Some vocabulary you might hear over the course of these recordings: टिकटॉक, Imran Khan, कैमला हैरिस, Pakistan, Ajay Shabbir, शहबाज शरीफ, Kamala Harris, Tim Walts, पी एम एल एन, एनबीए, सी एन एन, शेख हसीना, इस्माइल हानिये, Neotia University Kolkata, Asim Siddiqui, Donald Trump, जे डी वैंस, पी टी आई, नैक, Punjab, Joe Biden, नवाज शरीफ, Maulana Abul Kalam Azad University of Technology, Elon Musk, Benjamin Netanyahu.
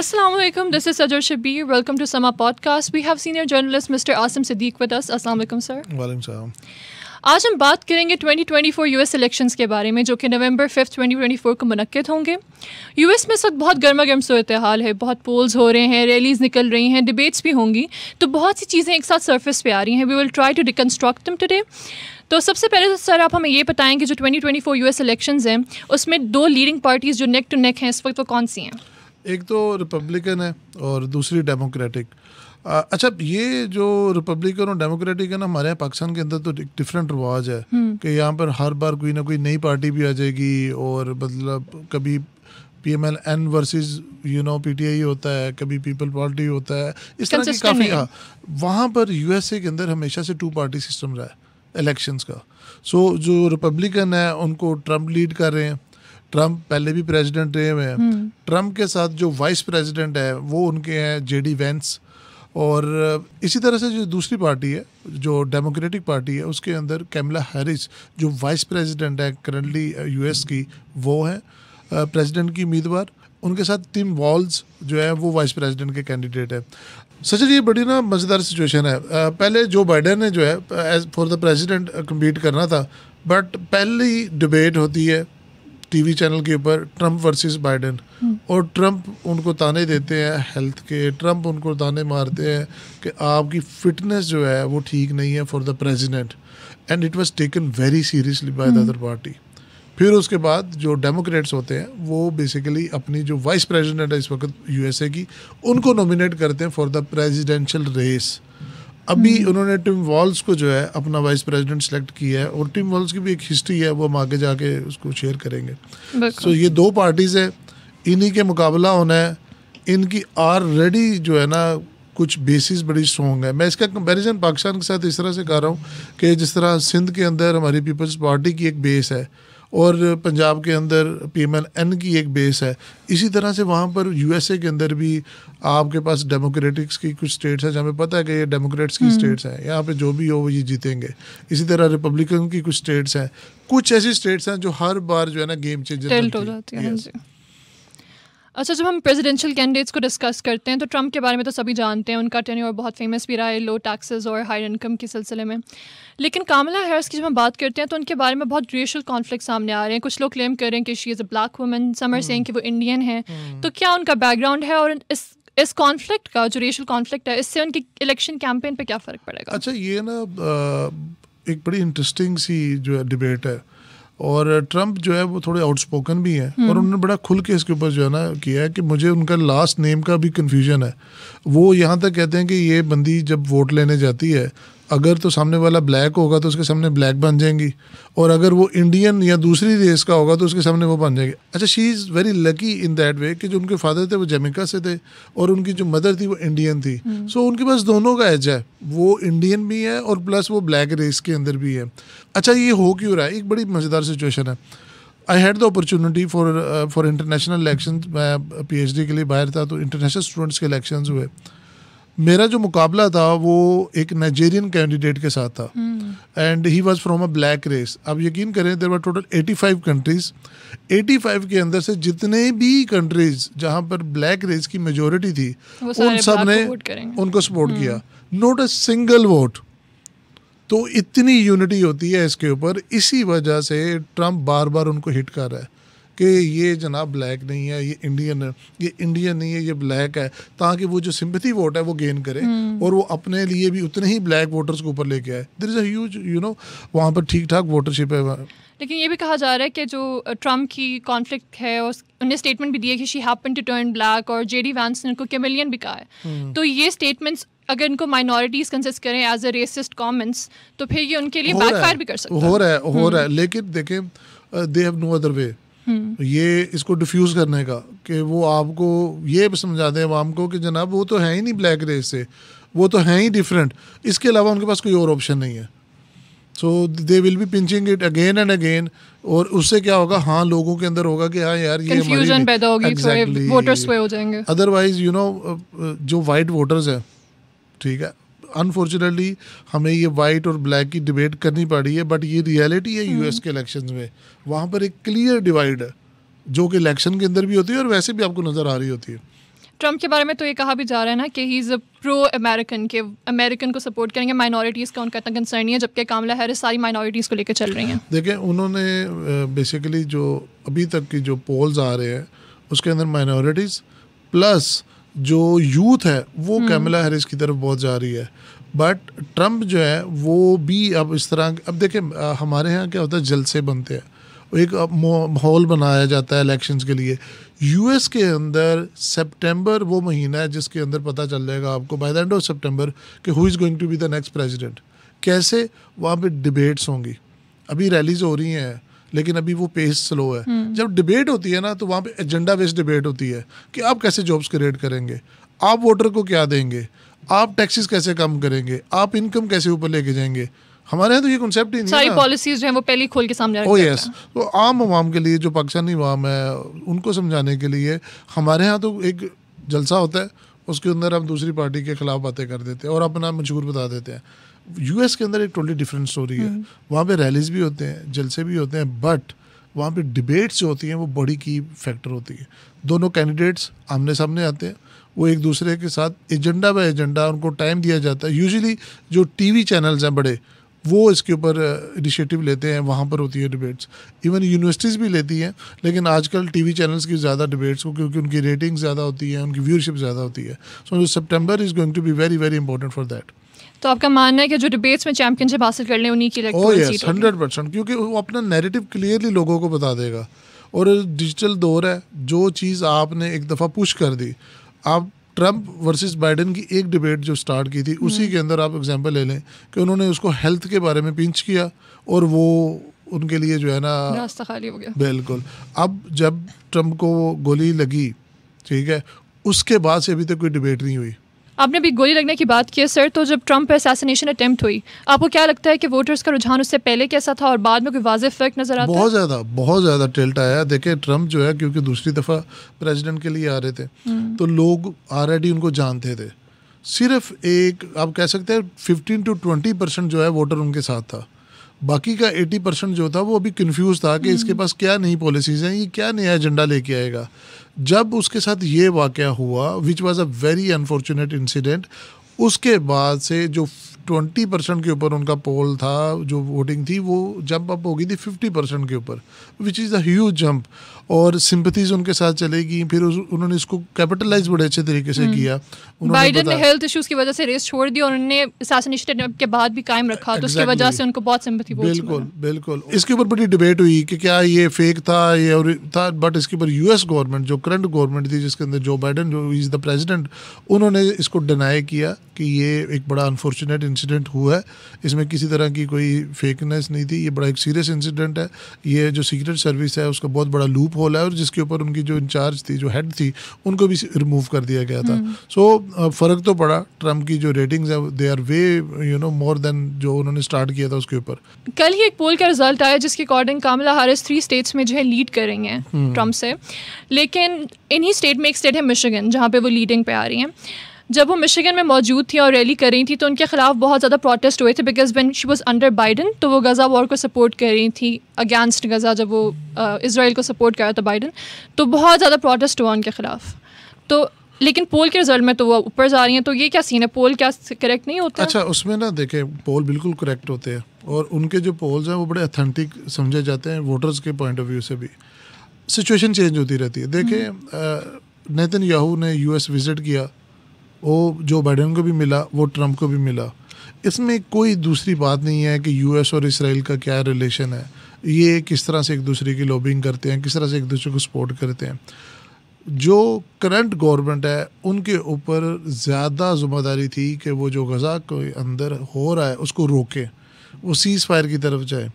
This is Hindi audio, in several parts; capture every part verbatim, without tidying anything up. Assalamualaikum. This is Ajay Shabbir. Welcome to Sama Podcast. We have senior journalist Mister Asim Siddiqui with us. Assalamualaikum, sir. Walaikum salam. आज हम बात करेंगे twenty twenty four US elections के बारे में जो कि November fifth twenty twenty four को मुनक्किद होंगे। यूएस में इस वक्त बहुत गर्मा गर्म सूरत-ए-हाल है, बहुत पोल्स हो रहे हैं, रैलीज़ निकल रही हैं, डिबेट्स भी होंगी, तो बहुत सी चीज़ें एक साथ सरफेस पे आ रही हैं। We will try to reconstruct them today. तो सबसे पहले तो सर आप हमें ये बताएँगे जो twenty twenty four US elections हैं उसमें दो लीडिंग पार्टीज़ जो नेक टू नेक हैं इस वक्त वो कौन सी हैं? एक तो रिपब्लिकन है और दूसरी डेमोक्रेटिक। अच्छा, ये जो रिपब्लिकन और डेमोक्रेटिक है ना, हमारे यहाँ पाकिस्तान के अंदर तो डिफरेंट रिवाज है कि यहाँ पर हर बार कोई ना कोई नई पार्टी भी आ जाएगी और मतलब कभी पी एम एल एन versus you know पी टी आई होता है, कभी पीपल पार्टी होता है, इस तरह की काफ़ी। हाँ, वहाँ पर यू एस ए के अंदर हमेशा से टू पार्टी सिस्टम रहा है इलेक्शंस का। सो so, जो रिपब्लिकन है उनको ट्रम्प लीड कर रहे हैं, ट्रम्प पहले भी प्रेजिडेंट रहे हुए हैं। ट्रम्प के साथ जो वाइस प्रेजिडेंट है वो उनके हैं जे डी वैंस। और इसी तरह से जो दूसरी पार्टी है जो डेमोक्रेटिक पार्टी है उसके अंदर कैमला हैरिस जो वाइस प्रेसिडेंट है करंटली यूएस की, वो है प्रेसिडेंट की उम्मीदवार। उनके साथ टिम वॉल्स जो है वो वाइस प्रेसिडेंट के कैंडिडेट है। सच ये बड़ी ना मज़ेदार सिचुएशन है। पहले जो बाइडन ने जो है as for the president compete करना था, बट पहली डिबेट होती है टीवी चैनल के ऊपर ट्रम्प वर्सेस बाइडन, और ट्रम्प उनको ताने देते हैं हेल्थ के, ट्रम्प उनको ताने मारते हैं कि आपकी फिटनेस जो है वो ठीक नहीं है for the president, and it was taken very seriously by the other party. फिर उसके बाद जो डेमोक्रेट्स होते हैं वो बेसिकली अपनी जो वाइस प्रेसिडेंट है इस वक्त यूएसए की उनको नॉमिनेट करते हैं फॉर द प्रेजिडेंशियल रेस। अभी उन्होंने टिम वॉल्स को जो है अपना वाइस प्रेसिडेंट सेलेक्ट किया है, और टिम वॉल्स की भी एक हिस्ट्री है, वो हम आगे जाके उसको शेयर करेंगे। सो so, ये दो पार्टीज़ हैं, इन्हीं के मुकाबला होना है। इनकी ऑलरेडी जो है ना कुछ बेसिस बड़ी स्ट्रॉन्ग है। मैं इसका कंपैरिजन पाकिस्तान के साथ इस तरह से कर रहा हूँ कि जिस तरह सिंध के अंदर हमारी पीपल्स पार्टी की एक बेस है और पंजाब के अंदर पी एम एल एन की एक बेस है, इसी तरह से वहाँ पर यूएसए के अंदर भी आपके पास डेमोक्रेटिक्स की कुछ स्टेट्स हैं जहाँ पे पता है कि ये डेमोक्रेट्स की स्टेट्स हैं, यहाँ पे जो भी हो वो ये जीतेंगे। इसी तरह रिपब्लिकन की कुछ स्टेट्स हैं, कुछ ऐसी स्टेट्स हैं जो हर बार जो है ना गेम चेंजर। अच्छा, जब हम प्रेसिडेंशियल कैंडिडेट्स को डिस्कस करते हैं तो ट्रम्प के बारे में तो सभी जानते हैं, उनका टेन्योर बहुत फेमस भी रहा है लो टैक्सेस और हाई इनकम के सिलसिले में। लेकिन कामला हैरिस की जब हम बात करते हैं तो उनके बारे में बहुत रेशियल कॉन्फ्लिक्ट सामने आ रहे हैं। कुछ लोग क्लेम कर रहे हैं कि she is a black woman, some are saying कि वो इंडियन है। तो क्या उनका बैकग्राउंड है और इस इस कॉन्फ्लिक्ट का जो रेशियल कॉन्फ्लिक्ट है इससे उनकी इलेक्शन कैंपेन पर क्या फ़र्क पड़ेगा? अच्छा, ये ना एक बड़ी इंटरेस्टिंग सी जो डिबेट है, और ट्रम्प जो है वो थोड़े आउटस्पोकन भी हैं और उन्होंने बड़ा खुल के इसके ऊपर जो है ना किया है कि मुझे उनका लास्ट नेम का भी कन्फ्यूजन है। वो यहाँ तक कहते हैं कि ये बंदी जब वोट लेने जाती है अगर तो सामने वाला ब्लैक होगा तो उसके सामने ब्लैक बन जाएंगी, और अगर वो इंडियन या दूसरी रेस का होगा तो उसके सामने वो बन जाएंगे। अच्छा, she is very lucky in that way कि जो उनके फादर थे वो जमैका से थे और उनकी जो मदर थी वो इंडियन थी। सो so, उनके पास दोनों का एज है, वो इंडियन भी है और प्लस वो ब्लैक रेस के अंदर भी है। अच्छा, ये हो क्यों रहा है? एक बड़ी मज़ेदार सिचुएशन है। I had the opportunity for for international election, मैं पी एच डी के लिए बाहर था तो इंटरनेशनल स्टूडेंट्स के इलेक्शन हुए। मेरा जो मुकाबला था वो एक नाइजेरियन कैंडिडेट के साथ था, and he was from a black race. आप यकीन करें देयर वर टोटल पचासी कंट्रीज, पचासी के अंदर से जितने भी कंट्रीज जहां पर ब्लैक रेस की मेजॉरिटी थी उन सब ने उनको सपोर्ट किया, नॉट अ सिंगल वोट। तो इतनी यूनिटी होती है इसके ऊपर, इसी वजह से ट्रम्प बार बार उनको हिट कर रहा है कि ये जनाब ब्लैक नहीं है, ये इंडियन है, ये इंडियन नहीं है, ये ब्लैक है, ताकि वो जो सिंपथी वोट है वो गेन करे और वो अपने लिए भी उतने ही ब्लैक वोटर्स को ऊपर लेके आए। There is a huge you know वहाँ पर ठीक ठाक वोटरशिप है। लेकिन ये भी कहा जा रहा है कि जो ट्रम्प की कॉन्फ्लिक्ट है और उन्हें स्टेटमेंट भी दिया कि she happen to turn black, और जेडी वैंस ने उनको कैमेलियन भी कहा है। तो ये स्टेटमेंट्स अगर इनको माइनॉरिटीज़ कंसिस्ट करें एज अ रेसिस्ट कॉमेंट्स तो फिर ये उनके लिए बैकफायर भी कर सकता है। हो रहा है, हो रहा है, लेकिन देखें they have no other way. ये इसको डिफ्यूज़ करने का कि वो आपको ये समझाते हैं आवाम को कि जनाब वो तो है ही नहीं ब्लैक रेस से, वो तो है ही डिफरेंट, इसके अलावा उनके पास कोई और ऑप्शन नहीं है। So they will be pinching it again and again, और उससे क्या होगा? हाँ, लोगों के अंदर होगा कि हाँ यार ये कंफ्यूजन पैदा होगी, एग्जैक्टली वोटर्स स्वे हो जाएंगे। अदरवाइज यू नो जो वाइट वोटर्स है, ठीक है, अनफॉर्चुनेटली हमें ये वाइट और ब्लैक की डिबेट करनी पड़ी है, बट ये रियलिटी है यूएस के इलेक्शंस में। वहाँ पर एक क्लियर डिवाइड है जो कि इलेक्शन के अंदर भी होती है और वैसे भी आपको नज़र आ रही होती है। ट्रंप के बारे में तो ये कहा भी जा रहा है ना कि he is a pro American, के अमेरिकन को सपोर्ट करेंगे, माइनॉरिटीज़ का उनका इतना कंसर्न नहीं है, जबकि कामला हैरिस सारी माइनॉरिटीज़ को लेकर चल रही हैं। देखिए, उन्होंने बेसिकली जो अभी तक की जो पोल्स आ रहे हैं उसके अंदर माइनॉरिटीज़ प्लस जो यूथ है वो कामला हैरिस की तरफ बहुत जा रही है। बट ट्रंप जो है वो भी अब इस तरह, अब देखिए हमारे यहाँ क्या होता है, जलसे बनते हैं, एक माहौल बनाया जाता है इलेक्शंस के लिए। यूएस के अंदर सितंबर वो महीना है जिसके अंदर पता चल जाएगा आपको by the end of September कि who is going to be the next president. कैसे वहाँ पे डिबेट्स होंगी, अभी रैलीज हो रही हैं लेकिन अभी वो पेस स्लो है। जब डिबेट होती है ना तो वहाँ पे एजेंडा बेस्ड डिबेट होती है कि आप कैसे जॉब्स क्रिएट करेंगे, आप वोटर को क्या देंगे, आप टैक्सेस कैसे कम करेंगे, आप इनकम कैसे ऊपर लेके जाएंगे। हमारे यहाँ तो ये कॉन्सेप्ट ही नहीं है, सारी पॉलिसीज जो हैं वो पहले ही खोल के सामने रखते हैं। ओ यस, तो आम आवाम के लिए, जो पाकिस्तानी आवाम है उनको समझाने के लिए हमारे यहाँ तो एक जलसा होता है, उसके अंदर हम दूसरी पार्टी के खिलाफ बातें कर देते हैं और अपना मशहूर बता देते हैं। यूएस के अंदर एक टोटली डिफरेंट स्टोरी है, वहाँ पे रैलीज भी होते हैं, जलसे भी होते हैं, बट वहाँ पे डिबेट्स जो होती हैं वो बड़ी की फैक्टर होती है। दोनों कैंडिडेट्स आमने सामने आते हैं, वो एक दूसरे के साथ एजेंडा बाय एजेंडा उनको टाइम दिया जाता है। यूजुअली जो टी वी चैनल्स हैं बड़े, वो इसके ऊपर इनिशिएटिव लेते हैं, वहाँ पर होती है डिबेट्स। इवन यूनिवर्सिटीज़ भी लेती हैं, लेकिन आजकल टीवी चैनल्स की ज़्यादा डिबेट्स को, क्योंकि उनकी रेटिंग ज़्यादा होती है, उनकी व्यूअरशिप ज़्यादा होती है। So September is going to be very very important for that. तो आपका मानना है कि जो डिबेट्स में चैम्पियनशिप हासिल कर लें उन्हीं की इलेक्टोरल सीट होगी? हंड्रेड परसेंट, क्योंकि वो अपना नैरेटिव क्लियरली लोगों को बता देगा। और डिजिटल दौर है, जो चीज़ आपने एक दफ़ा पुश कर दी, आप ट्रंप वर्सेस बाइडन की एक डिबेट जो स्टार्ट की थी उसी के अंदर आप एग्जांपल ले लें कि उन्होंने उसको हेल्थ के बारे में पिंच किया और वो उनके लिए जो है ना रास्ता खाली हो गया। बिल्कुल, अब जब ट्रंप को गोली लगी, ठीक है, उसके बाद से अभी तक कोई डिबेट नहीं हुई। आपने भी गोली लगने की बात की है सर, तो जब ट्रंप पर असैसिनेशन अटैम्प्ट हुई, आपको क्या लगता है कि वोटर्स का रुझान उससे पहले कैसा था और बाद में कोई वाज़ेह इफेक्ट नज़र आता है? बहुत ज़्यादा बहुत ज़्यादा टिल्ट आया। देखिए ट्रंप जो है, क्योंकि दूसरी दफ़ा प्रेसिडेंट के लिए आ रहे थे, तो लोग ऑलरेडी उनको जानते थे। सिर्फ एक आप कह सकते हैं फिफ्टीन टू ट्वेंटी परसेंट जो है वोटर उनके साथ था, बाकी का एटी परसेंट जो था वो अभी कन्फ्यूज़ था कि इसके पास क्या नई पॉलिसीज़ हैं, ये क्या नया एजेंडा लेके आएगा। जब उसके साथ ये वाक़या हुआ, which was a very unfortunate incident, उसके बाद से जो ट्वेंटी परसेंट के ऊपर उनका पोल था, जो वोटिंग थी, वो जंप अप हो गई थी फिफ्टी परसेंट के ऊपर, which is a huge jump. और सिंपथीज उनके साथ चली गई, फिर उस, उन्होंने इसको कैपिटलाइज बड़े अच्छे तरीके से किया। बाइडन ने हेल्थ इश्यूज की वजह से रेस छोड़ दी और उन्होंने असैसिनेशन के बाद भी कायम रखा, तो उसकी वजह से उनको बहुत सिंपथी। बिल्कुल बिल्कुल, इसके ऊपर बड़ी डिबेट हुई कि क्या ये फेक था ये और था, बट इसके ऊपर यूएस गवर्नमेंट, जो करंट गवर्नमेंट थी, जिसके अंदर जो बाइडन जो इज़ द प्रेजिडेंट, उन्होंने इसको डिनाई किया कि ये एक बड़ा अनफॉर्चुनेट इंसिडेंट हुआ है, इसमें किसी तरह की कोई फेकनेस नहीं थी, ये बड़ा एक सीरियस इंसिडेंट है, ये जो सीक्रेट सर्विस है उसका बहुत बड़ा लूप होल है, और जिसके ऊपर उनकी जो इंचार्ज थी, जो हेड थी, उनको भी रिमूव कर दिया गया था। सो so, फ़र्क तो पड़ा। ट्रंप की जो रेटिंग्स है they are way you know more than जो उन्होंने स्टार्ट किया था उसके ऊपर। कल ही एक पोल का रिजल्ट आया जिसके according Kamala Harris three states में जो है लीड करेंगे ट्रंप से, लेकिन इन्हीं स्टेट में एक स्टेट है मिशिगन, जहाँ पर वो लीडिंग पे आ रही हैं। जब वो मिशिगन में मौजूद थी और रैली कर रही थी तो उनके खिलाफ बहुत ज़्यादा प्रोटेस्ट हुए थे, because when she was under Biden तो वो गज़ा वॉर को सपोर्ट कर रही थी, अगेंस्ट गज़ा, जब वो इज़राइल को सपोर्ट कर रहा था बाइडन, तो बहुत ज़्यादा प्रोटेस्ट हुआ उनके खिलाफ। तो लेकिन पोल के रिजल्ट में तो वो ऊपर जा रही हैं, तो ये क्या सीन है? पोल क्या करेक्ट नहीं होता? अच्छा, उसमें ना देखें, पोल बिल्कुल करेक्ट होते हैं और उनके जो पोल्स हैं वो बड़े ऑथेंटिक समझे जाते हैं वोटर्स के पॉइंट ऑफ व्यू से भी। सिचुएशन चेंज होती रहती है। देखें, नेतन्याहू ने यूएस विज़िट किया, वो जो बाइडन को भी मिला, वो ट्रंप को भी मिला। इसमें कोई दूसरी बात नहीं है कि यूएस और इसराइल का क्या रिलेशन है, ये किस तरह से एक दूसरे की लॉबिंग करते हैं, किस तरह से एक दूसरे को सपोर्ट करते हैं। जो करंट गवर्नमेंट है उनके ऊपर ज़्यादा जिम्मेदारी थी कि वो जो गज़ा के अंदर हो रहा है उसको रोकें, वो सीज़ फायर की तरफ जाए।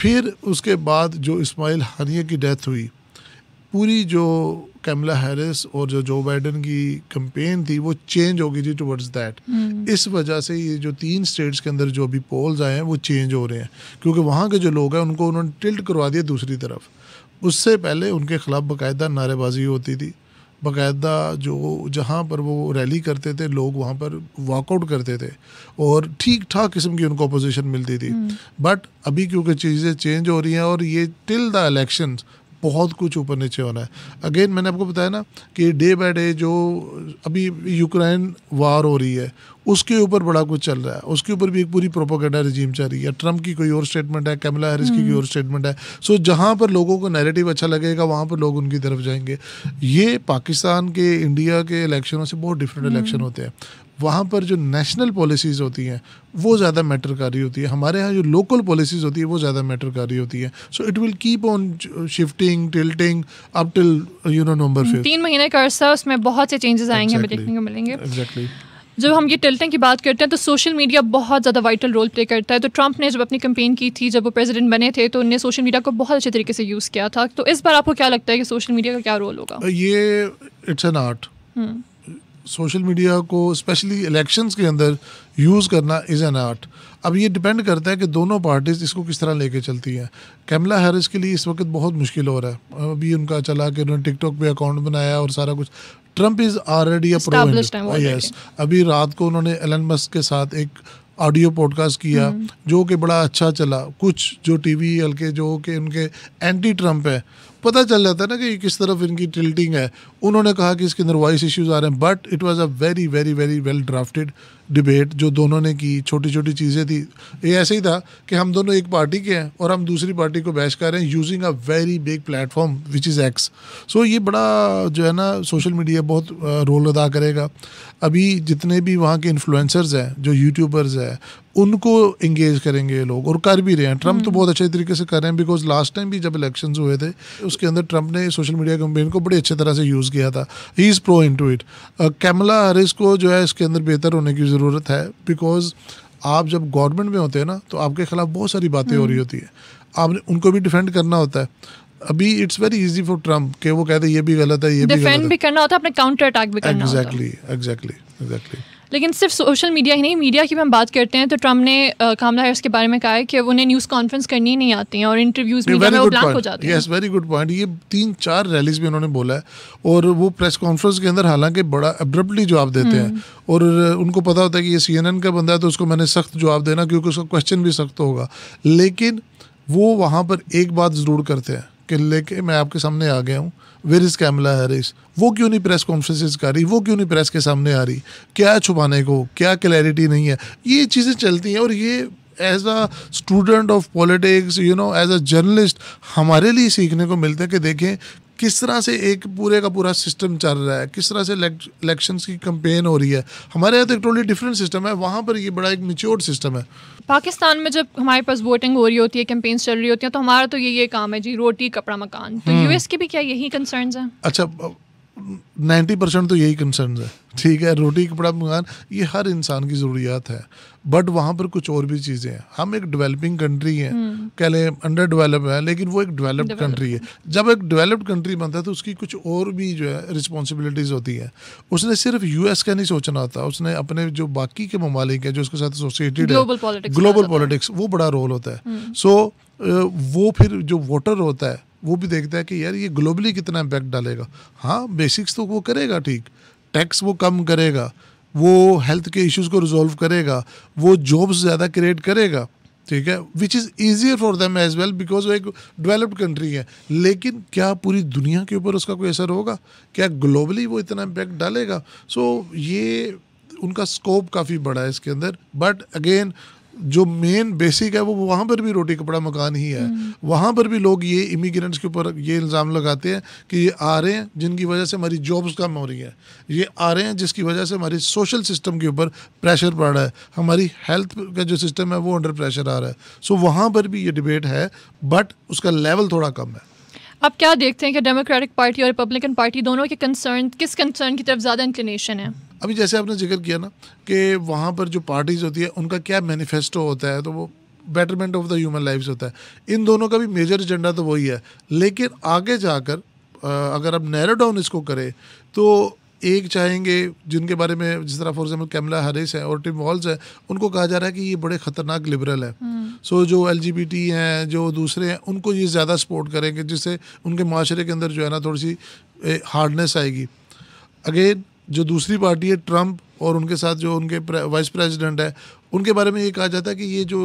फिर उसके बाद जो इस्माइल हानिये की डेथ हुई, पूरी जो कमला हैरिस और जो जो बाइडन की कैंपेन थी वो चेंज हो गई थी टुवर्ड्स दैट। इस वजह से ये जो तीन स्टेट्स के अंदर जो अभी पोल्स आए हैं वो चेंज हो रहे हैं, क्योंकि वहाँ के जो लोग हैं उनको उन्होंने टिल्ट करवा दिया दूसरी तरफ। उससे पहले उनके खिलाफ बाकायदा नारेबाजी होती थी, बाकायदा जो जहाँ पर वो रैली करते थे लोग वहाँ पर वॉकआउट करते थे और ठीक ठाक किस्म की उनको अपोजिशन मिलती थी। बट अभी क्योंकि चीज़ें चेंज हो रही हैं और ये टिल द इलेक्शंस बहुत कुछ ऊपर नीचे होना है। अगेन मैंने आपको बताया ना कि डे बाय डे जो अभी यूक्रेन वार हो रही है उसके ऊपर बड़ा कुछ चल रहा है, उसके ऊपर भी एक पूरी प्रोपेगेंडा रिजीम चल रही है। ट्रम्प की कोई और स्टेटमेंट है, कैमला हैरिस की कोई और स्टेटमेंट है। सो जहाँ पर लोगों को नैरेटिव अच्छा लगेगा वहाँ पर लोग उनकी तरफ जाएंगे। ये पाकिस्तान के इंडिया के इलेक्शनों से बहुत डिफरेंट इलेक्शन होते हैं। वहाँ पर जो नेशनल पॉलिसीज़ होती हैं वो ज़्यादा मैटर कर रही होती है, हमारे यहाँ जो लोकल पॉलिसीज़ होती है वो ज़्यादा मैटर कर रही होती है। So it will keep on shifting tilting up till you know November fifth. तीन महीने का अर्सा, उसमें बहुत से चेंजेस आएंगे, हमें देखने को मिलेंगे। एग्जैक्टली। जब हम ये टिल्टिंग की बात करते हैं तो सोशल मीडिया बहुत ज़्यादा वाइटल रोल प्ले करता है। तो ट्रंप ने जब अपनी कैंपेन की थी, जब वो प्रेसिडेंट बने थे, तो उन्होंने सोशल मीडिया को बहुत अच्छे तरीके से यूज़ किया था। तो इस बार आपको क्या लगता है कि सोशल मीडिया का क्या रोल होगा? ये it's an art. Social media को स्पेशली इलेक्शंस के अंदर यूज़ करना इज़ एन आर्ट। अब ये डिपेंड करता है कि दोनों पार्टीज़ इसको किस तरह लेके चलती हैं। कैमला हैरिस के लिए इस वक्त बहुत मुश्किल हो रहा है, अभी उनका चला कि उन्होंने टिकटॉक पे अकाउंट बनाया और सारा कुछ। Trump is already a pro yes. अभी रात को उन्होंने एलन मस्क के साथ एक ऑडियो पॉडकास्ट किया जो कि बड़ा अच्छा चला। कुछ जो टीवी हल्के जो कि उनके एंटी ट्रम्प है, पता चल जाता है ना कि किस तरफ इनकी टिल्टिंग है। उन्होंने कहा कि इसके अंदर वॉइस इश्यूज आ रहे हैं, but it was a very very very well drafted debate जो दोनों ने की। छोटी छोटी चीज़ें थी, ये ऐसे ही था कि हम दोनों एक पार्टी के हैं और हम दूसरी पार्टी को बैश कर रहे हैं using a very big platform which is X. सो ये बड़ा जो है ना सोशल मीडिया बहुत रोल अदा करेगा। अभी जितने भी वहाँ के इन्फ्लुएंसर्स हैं, जो यूट्यूबर्स हैं, उनको इंगेज करेंगे ये लोग और कर भी रहे हैं। ट्रम्प तो बहुत अच्छे तरीके से कर रहे हैं, बिकॉज लास्ट टाइम भी जब इलेक्शंस हुए थे उसके अंदर ट्रम्प ने सोशल मीडिया कैंपेन को बड़े अच्छे तरह से यूज़ किया था। He is pro into it. कैमला हैरिस को जो है इसके अंदर बेहतर होने की ज़रूरत है, बिकॉज आप जब गवर्नमेंट में होते हैं ना तो आपके खिलाफ बहुत सारी बातें हो रही होती हैं, आपने उनको भी डिफेंड करना होता है। अभी it's very easy for Trump कि वो कहते हैं ये भी गलत है, ये भी डिफेंड भी करना होता है, अपने काउंटर अटैक भी करना होता है। Exactly exactly exactly. लेकिन सिर्फ सोशल मीडिया ही नहीं, मीडिया की भी हम बात करते हैं तो ट्रम्प ने कमला हैरिस के बारे में कहा है कि उन्हें न्यूज़ कॉन्फ्रेंस करनी ही नहीं आती हैं और इंटरव्यूज़ मीडिया में वो ब्लैंक हो जाते हैं। Yes, very good point. ये तीन चार रैलीज में उन्होंने बोला है और वो प्रेस कॉन्फ्रेंस के अंदर हालांकि बड़ा अब्रप्टली जवाब देते हैं और उनको पता होता है कि ये सी एन एन का बंदा है तो उसको मैंने सख्त जवाब देना क्योंकि उसका क्वेश्चन भी सख्त होगा। लेकिन वो वहाँ पर एक बात ज़रूर करते हैं कि लेके मैं आपके सामने आ गया हूँ, वेयर इज़ कैमला हैरिस? वो क्यों नहीं प्रेस कॉन्फ्रेंसेस कर रही, वो क्यों नहीं प्रेस के सामने आ रही? क्या छुपाने को, क्या क्लैरिटी नहीं है? ये चीज़ें चलती हैं और ये as a student of politics you know as a journalist हमारे लिए सीखने को मिलता है कि देखें किस तरह से एक पूरे का पूरा सिस्टम चल रहा है, किस तरह से इलेक्शंस की कैंपेन हो रही है। हमारे यहाँ तो एक टोटली डिफरेंट सिस्टम है, वहाँ पर ये बड़ा एक मैच्योर्ड सिस्टम है। पाकिस्तान में जब हमारे पास वोटिंग हो रही होती है, कैंपेन्स चल रही होती हैं, तो हमारा तो ये ये काम है जी, रोटी कपड़ा मकान। तो यूएस के भी क्या यही कंसर्न्स हैं? अच्छा, नाइन्टी परसेंट तो यही कंसर्न्स है, ठीक है। रोटी कपड़ा मकान ये हर इंसान की ज़रूरियात है, बट वहाँ पर कुछ और भी चीज़ें हैं। हम एक डेवलपिंग कंट्री हैं, कह लें अंडर डेवलप है, लेकिन वो एक डेवलप्ड कंट्री है। जब एक डेवलप्ड कंट्री बनता है तो उसकी कुछ और भी जो है रिस्पॉन्सिबिलिटीज़ होती है। उसने सिर्फ यूएस का नहीं सोचना होता, उसने अपने जो बाकी के ममालिक है जो उसके साथ एसोसिएटेड है, ग्लोबल पॉलिटिक्स, वो बड़ा रोल होता है। सो वो फिर जो वोटर होता है वो भी देखता है कि यार ये ग्लोबली कितना इम्पैक्ट डालेगा। हाँ, बेसिक्स तो वो करेगा, ठीक, टैक्स वो कम करेगा, वो हेल्थ के इश्यूज़ को रिजॉल्व करेगा, वो जॉब्स ज़्यादा क्रिएट करेगा, ठीक है, which is easier for them as well because वो एक डेवलप्ड कंट्री है। लेकिन क्या पूरी दुनिया के ऊपर उसका कोई असर होगा? क्या ग्लोबली वो इतना इम्पैक्ट डालेगा? सो so, ये उनका स्कोप काफ़ी बड़ा है इसके अंदर, बट अगेन जो मेन बेसिक है वो वहाँ पर भी रोटी कपड़ा मकान ही है। वहाँ पर भी लोग ये इमिग्रेंट्स के ऊपर ये इल्ज़ाम लगाते हैं कि ये आ रहे हैं जिनकी वजह से हमारी जॉब्स कम हो रही है, ये आ रहे हैं जिसकी वजह से हमारी सोशल सिस्टम के ऊपर प्रेशर पड़ रहा है, हमारी हेल्थ का जो सिस्टम है वो अंडर प्रेशर आ रहा है। सो वहाँ पर भी ये डिबेट है, बट उसका लेवल थोड़ा कम है। आप क्या देखते हैं कि डेमोक्रेटिक पार्टी और रिपब्लिकन पार्टी दोनों के कंसर्न, किस कंसर्न की तरफ ज़्यादा इंक्लिनेशन है? अभी जैसे आपने जिक्र किया ना कि वहाँ पर जो पार्टीज़ होती है उनका क्या मैनिफेस्टो होता है, तो वो betterment of the human lives होता है। इन दोनों का भी मेजर एजेंडा तो वही है, लेकिन आगे जाकर अगर आप नैरो डाउन इसको करें तो एक चाहेंगे जिनके बारे में जिस तरह फॉर एग्जाम्पल कैमला हैरिस है और टिम वॉल्स है, उनको कहा जा रहा है कि ये बड़े ख़तरनाक लिबरल है। सो so, जो एलजीबीटी हैं, जो दूसरे हैं, उनको ये ज़्यादा सपोर्ट करेंगे जिससे उनके माशरे के अंदर जो है ना थोड़ी सी हार्डनेस आएगी। अगेन जो दूसरी पार्टी है, ट्रम्प और उनके साथ जो उनके वाइस प्रेसिडेंट है, उनके बारे में ये कहा जाता है कि ये जो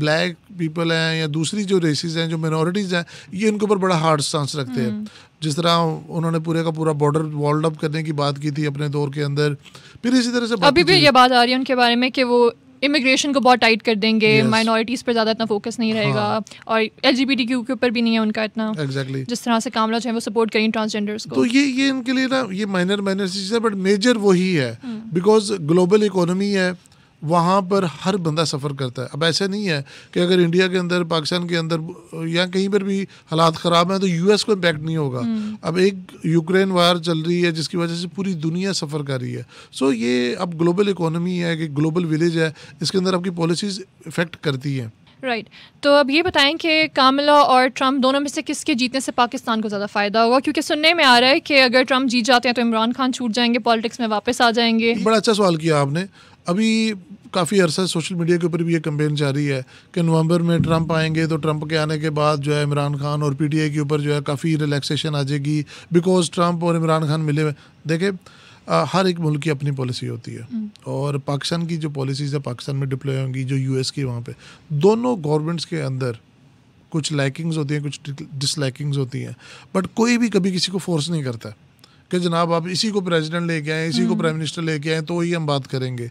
ब्लैक पीपल हैं या दूसरी जो रेसेस हैं, जो माइनॉरिटीज़ हैं, ये इनके ऊपर बड़ा हार्ड स्टांस रखते हैं। जिस तरह उन्होंने पूरे का पूरा बॉर्डर वॉल्ड अप करने की बात की थी अपने दौर के अंदर, फिर इसी तरह से बात अभी भी ये बात आ रही है उनके बारे में कि वो इमिग्रेशन को बहुत टाइट कर देंगे, माइनॉरिटीज़ yes. पर ज़्यादा इतना फोकस नहीं रहेगा, हाँ. और एलजीबीटीक्यू के ऊपर भी नहीं है उनका इतना exactly. जिस तरह से कामला जो है वो सपोर्ट करें ट्रांसजेंडर्स को। तो ये ये इनके लिए ना ये माइनर माइनर चीज़ है, बट मेजर वही है, बिकॉज ग्लोबल इकोनॉमी है, वहाँ पर हर बंदा सफ़र करता है। अब ऐसा नहीं है कि अगर इंडिया के अंदर, पाकिस्तान के अंदर या कहीं पर भी हालात ख़राब हैं तो यूएस को इम्पैक्ट नहीं होगा। अब एक यूक्रेन वार चल रही है जिसकी वजह से पूरी दुनिया सफ़र कर रही है। सो ये अब ग्लोबल इकोनॉमी है कि ग्लोबल विलेज है, इसके अंदर आपकी पॉलिसीज़ इफ़ेक्ट करती हैं। Right right. तो अब ये बताएं कि कामला और ट्रम्प दोनों में से किसके जीतने से पाकिस्तान को ज़्यादा फ़ायदा होगा, क्योंकि सुनने में आ रहा है कि अगर ट्रम्प जीत जाते हैं तो इमरान खान छूट जाएंगे, पॉलिटिक्स में वापस आ जाएंगे। बड़ा अच्छा सवाल किया आपने। अभी काफ़ी अरसा सोशल मीडिया के ऊपर भी ये कैंपेन जारी है कि नवंबर में ट्रंप आएंगे तो ट्रंप के आने के बाद जो है इमरान खान और पीटीआई के ऊपर जो है काफ़ी रिलैक्सेशन आ जाएगी, बिकॉज ट्रंप और इमरान खान मिले हुए। देखे आ, हर एक मुल्क की अपनी पॉलिसी होती है और पाकिस्तान की जो पॉलिसीज़ है पाकिस्तान में डिप्लॉय होंगी, जो यूएस की वहाँ पे। दोनों गवर्नमेंट्स के अंदर कुछ लाइकिंग्स होती हैं, कुछ डिसलाइकिंग्स होती हैं, बट कोई भी कभी किसी को फोर्स नहीं करता कि जनाब आप इसी को प्रेसिडेंट लेके आएँ, इसी को प्राइम मिनिस्टर लेके आएँ तो ही हम बात करेंगे।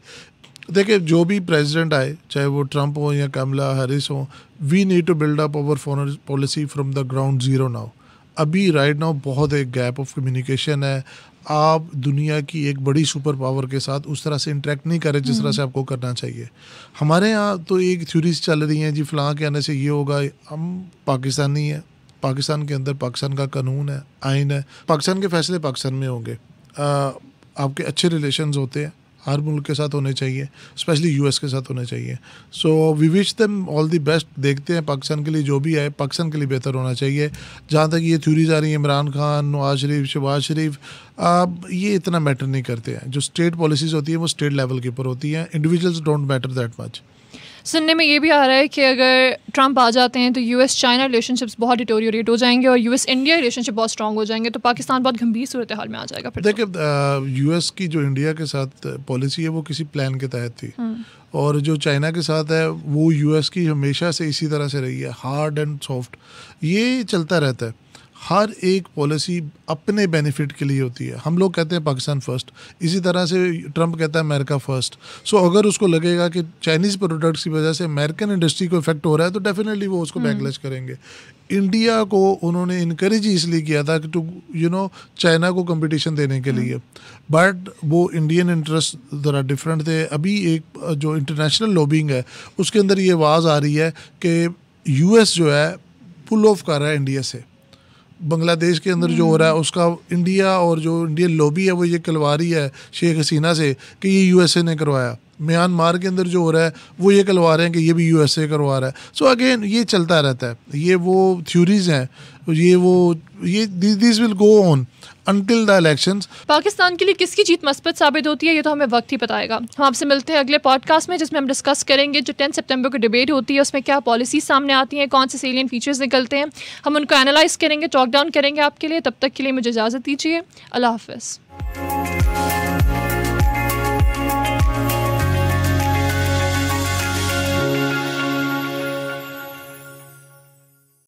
देखिए जो भी प्रेसिडेंट आए, चाहे वो ट्रंप हो या कमला हैरिस हो, we need to build up our foreign policy from the ground zero now. अभी राइट नाउ बहुत एक गैप ऑफ कम्युनिकेशन है। आप दुनिया की एक बड़ी सुपर पावर के साथ उस तरह से इंटरेक्ट नहीं करें जिस तरह से आपको करना चाहिए। हमारे यहाँ तो एक थ्योरीज चल रही हैं जी फलां के आने से ये होगा। हम पाकिस्तानी हैं, पाकिस्तान के अंदर पाकिस्तान का कानून है, आइन है, पाकिस्तान के फैसले पाकिस्तान में होंगे। आपके अच्छे रिलेशंस होते हैं हर मुल्क के साथ, होने चाहिए, स्पेशली यूएस के साथ होने चाहिए। So we wish them all the best. देखते हैं पाकिस्तान के लिए जो भी आए पाकिस्तान के लिए बेहतर होना चाहिए। जहाँ तक ये थ्योरीज आ रही हैं इमरान खान, नवाज शरीफ, शहबाज शरीफ, आप ये इतना मैटर नहीं करते हैं। जो स्टेट पॉलिसीज़ होती हैं वो स्टेट लेवल के ऊपर होती हैं, individuals don't matter that much. सुनने में ये भी आ रहा है कि अगर ट्रंप आ जाते हैं तो यूएस चाइना रिलेशनशिप्स बहुत डिटोरियोरेट हो जाएंगे और यूएस इंडिया रिलेशनशिप बहुत स्ट्रांग हो जाएंगे, तो पाकिस्तान बहुत गंभीर सूरत हाल में आ जाएगा। फिर देखिए तो। यूएस की जो इंडिया के साथ पॉलिसी है वो किसी प्लान के तहत थी, और जो चाइना के साथ है वो यूएस की हमेशा से इसी तरह से रही है, हार्ड एंड सॉफ्ट। ये चलता रहता है, हर एक पॉलिसी अपने बेनिफिट के लिए होती है। हम लोग कहते हैं पाकिस्तान फर्स्ट, इसी तरह से ट्रंप कहता है अमेरिका फर्स्ट। सो अगर उसको लगेगा कि चाइनीज़ प्रोडक्ट्स की वजह से अमेरिकन इंडस्ट्री को इफेक्ट हो रहा है तो डेफिनेटली वो उसको बैकलैश करेंगे। इंडिया को उन्होंने इनकरेज इसलिए किया था कि टू यू नो चाइना को कंपटीशन देने के लिए, बट वो इंडियन इंटरेस्ट ज़रा डिफरेंट थे। अभी एक जो इंटरनेशनल लॉबिंग है उसके अंदर ये आवाज़ आ रही है कि यूएस जो है पुल ऑफ कर रहा है इंडिया से। बांग्लादेश के अंदर जो हो रहा है उसका इंडिया और जो इंडियन लॉबी है वो ये करवा रही है शेख हसीना से कि ये यूएसए ने करवाया। म्यांमार के अंदर जो हो रहा है वो ये करवा रहे हैं कि ये भी यूएसए करवा रहा है। सो so अगेन ये चलता रहता है। ये वो थ्योरीज हैं, ये वो ये this will go on until the elections. Pakistan के लिए किसकी जीत मस्बत साबित होती है ये तो हमें वक्त ही बताएगा। हम आपसे मिलते हैं अगले पॉडकास्ट में जिसमें हम डिस्कस करेंगे जो टेन सितंबर को डिबेट होती है उसमें क्या पॉलिसी सामने आती हैं, कौन से सेलियन फीचर्स निकलते हैं, हम उनको एनालाइज करेंगे, टॉक डाउन करेंगे आपके लिए। तब तक के लिए मुझे इजाज़त दीजिए। अल्लाह हाफ़िज़।